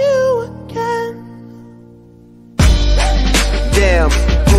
you again. Damn. Who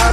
How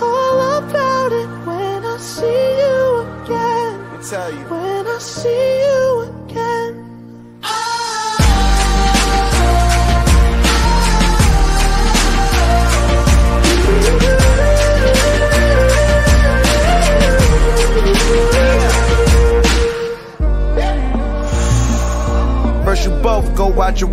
all about it when I see you again. We'll tell you when I see you again. First you both go out your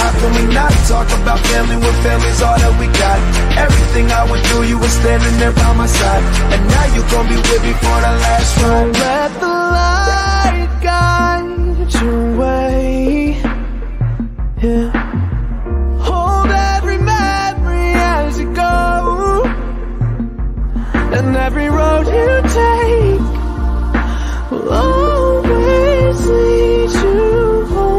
How can we not talk about family when family's all that we got? Everything I went through, you were standing there by my side, and now you gon' be with me for the last ride. Let the light guide your way, yeah. Hold every memory as you go, and every road you take will always lead you home.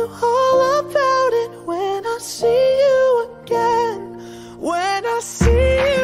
all about it when I see you again, when I see you again.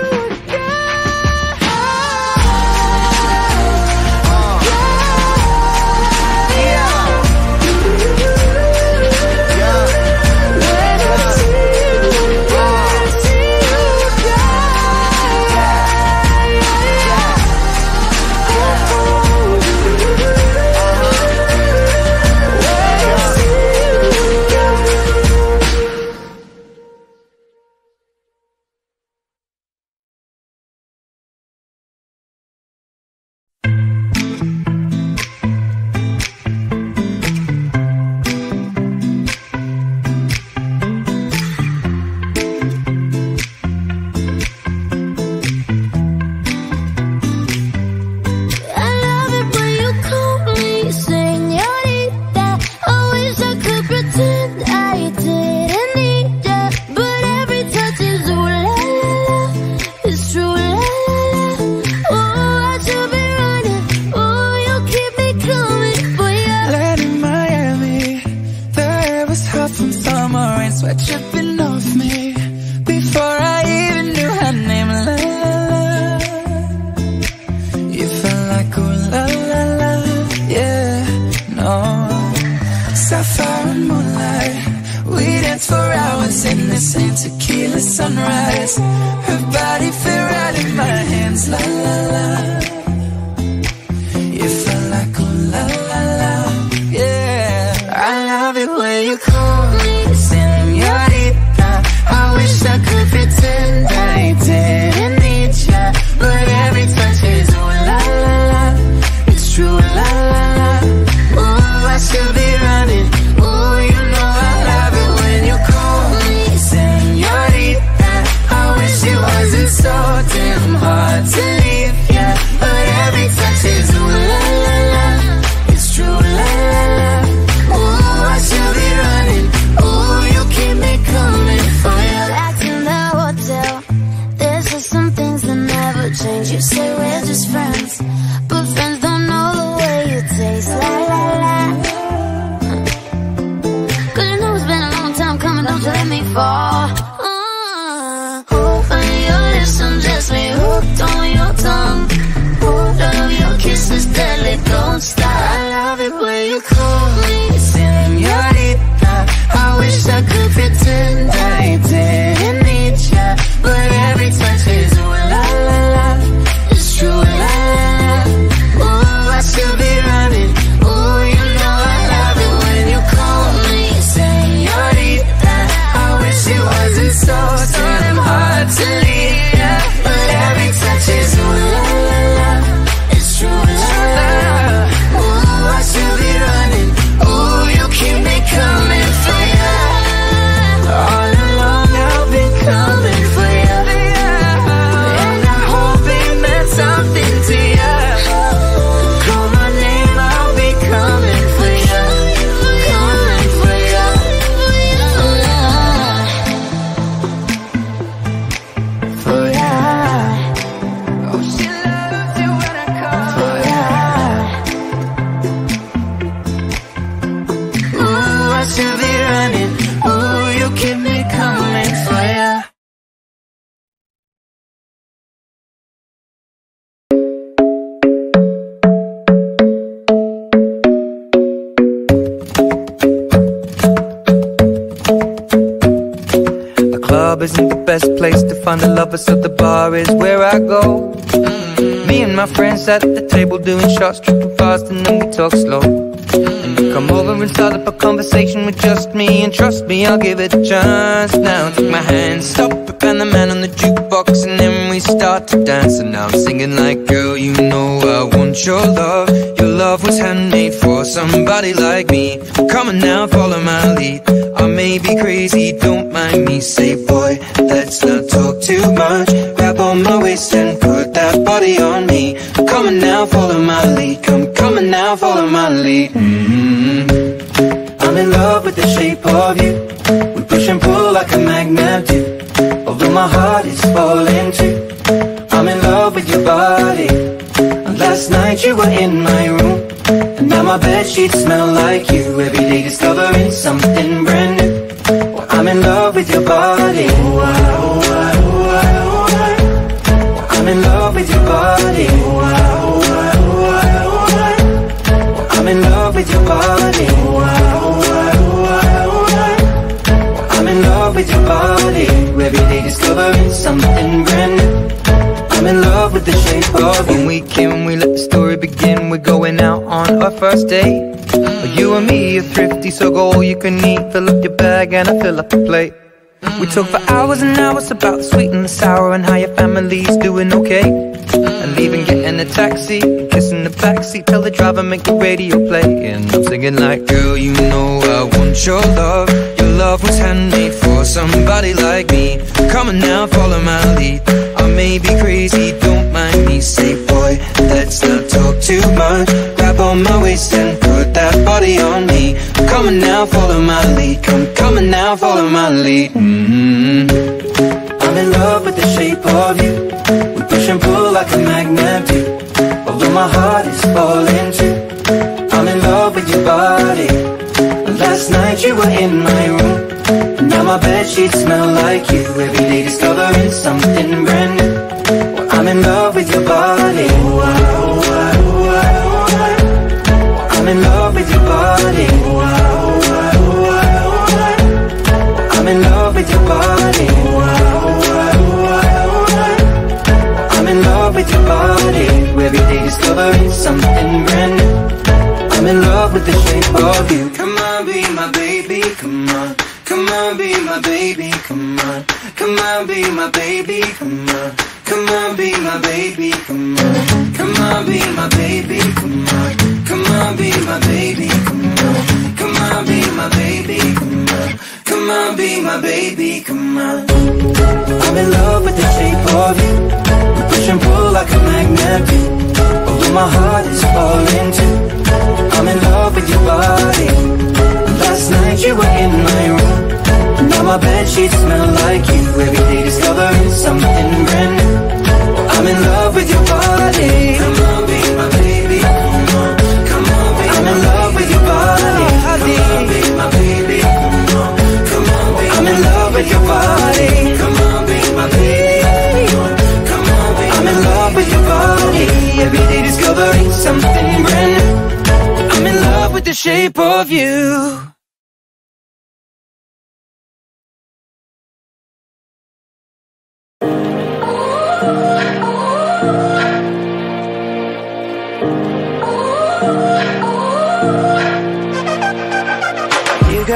let me fall. Open your lips and just be hooked on your tongue. Love your kisses deadly, don't stop. I love it when you call me señorita. I wish I could pretend I didn't need ya, but every touch is ooh la la la. It's true la la la. Ooh, I should be running. Ooh, you know I love it when you call me señorita. I wish it wasn't so damn hard to leave ya, but every touch is ooh la la la. It's true la la la. Ooh, I should be running. Ooh, you keep me coming for ya. All along I've been coming for ya, and I'm hoping that something to ya. Call my name, I'll be coming for ya, coming for ya. For ya, for ya. Oh, she loves you when I call for ya. Ooh, I should be running. Ooh, you keep me coming for ya. The club isn't the best place to find a lover, so the bar is where I go. Me and my friends at the table doing shots, tripping fast, and then we talk slow. And you come over and start up a conversation with just me, and trust me, I'll give it a chance. Now take my hand, stop it, and the man on the jukebox, and then we start to dance. And now I'm singing like, girl, you know I want your love was handmade for somebody like me. Come on now, follow my lead. I may be crazy, don't mind me. Say, boy, let's not talk too much. Grab on my waist and put that body on me. I'm coming now, follow my lead. Come, coming now, follow my lead. I'm in love with the shape of you. We push and pull like a magnet do. Although my heart is falling too, I'm in love with your body. And last night you were in my room, and now my bedsheets smell like you. Every day discovering something brand new. Well, I'm in love with your body. Oh, I, oh, I, oh, I, oh, I. Well, I'm in love with your body. Oh, I, oh, I, oh, I, oh, I. Well, I'm in love with your body. Oh, I, oh, I, oh, I, oh, I. Well, I'm in love with your body. Every day discovering something brand new. I'm in love with the shape of you. When we came, we let the story begin. We're going out on our first date. You and me are thrifty, so go all you can eat. Fill up your bag and I fill up the plate. We talk for hours and hours about the sweet and the sour, and how your family's doing okay. And leaving, getting a taxi, kissing the backseat. Tell the driver, make the radio play. And I'm singing like, girl, you know I want your love. Your love was handmade for somebody like me. Come on now, follow my lead. I may be crazy, don't mind me. Say, boy, let's not talk too much. Grab on my waist and put that body on me. I'm coming now, follow my lead. Come, coming now, follow my lead. I'm in love with the shape of you. We push and pull like a magnet do. Although my heart is falling too, I'm in love with your body. Last night you were in my room, and now my bedsheets smell like you. Every day discovering something brand new. Well, I'm in love with your body. Oh, I, oh, I, oh, I, oh, I. Well, I'm in love with your body. Oh, I, oh, I, oh, I, oh, I. Well, I'm in love with your body. Oh, I, oh, I, oh, I, oh, I. Well, I'm in love with your body. Every day discovering something brand new. I'm in love with the shape of you. Come on, be my baby, come on. Come on, be my baby, come on. Come on, be my baby, come on. Come on, be my baby, come on. Come on, be my baby, come on. Come on, be my baby, come on. Come on, be my baby, come on. Come on, be my baby, come on. I'm in love with the shape of you. We push and pull like a magnet do. Although my heart is falling too, I'm in love with your body. Last night you were in my room, now my bedsheets smell like you. Every day discovering something brand new. I'm in love with your body. Come on, be my baby. Come on, come on, be I'm in love with your body. Come on, be my baby. Come on, be I'm in love. with your body. Come on, be my baby. Come on, be I'm in love with your body. Every day discovering something brand new. I'm in love with the shape of you.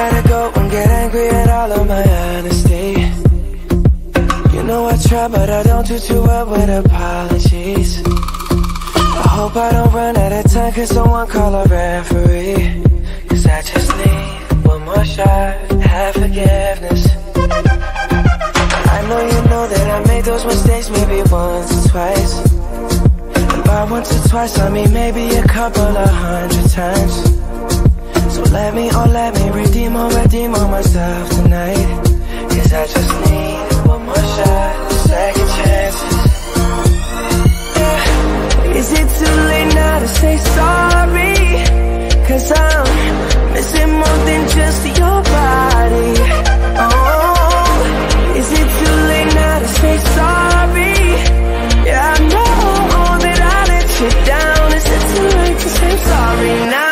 Gotta go and get angry at all of my honesty. You know I try, but I don't do too well with apologies. I hope I don't run out of time, cause someone call a referee. Cause I just need one more shot, have forgiveness. I know you know that I made those mistakes maybe once or twice. And by once or twice, I mean maybe a couple of 100 times. So let me redeem on myself tonight. Cause I just need one more shot, second chances. Yeah. Is it too late now to say sorry? Cause I'm missing more than just your body. Oh, is it too late now to say sorry? Yeah, I know that I let you down. Is it too late to say sorry now?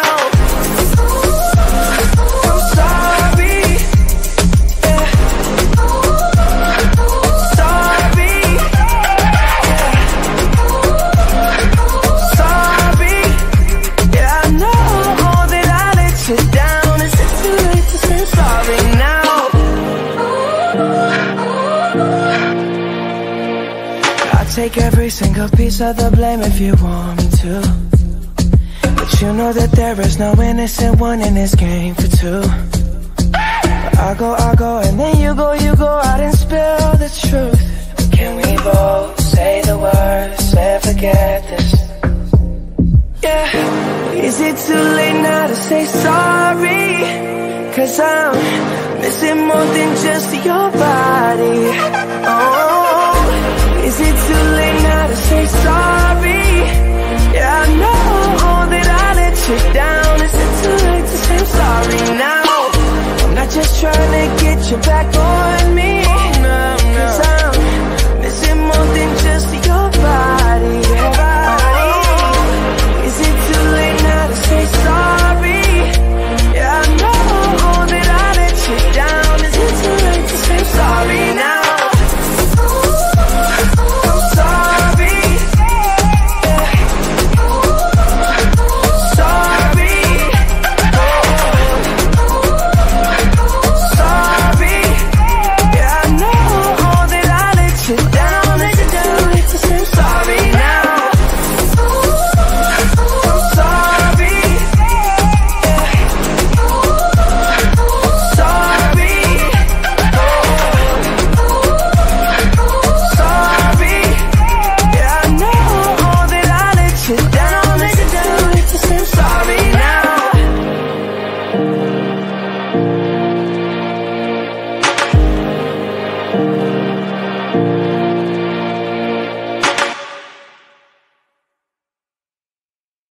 Take every single piece of the blame if you want me to. But you know that there is no innocent one in this game for two. But I go, and then you go out and spill the truth. Can we both say the words and forget this? Yeah. Is it too late now to say sorry? Cause I'm missing more than just your body. Oh. Is it too late now to say sorry? Yeah, I know that I let you down. Is it too late to say I'm sorry now? I'm not just trying to get you back.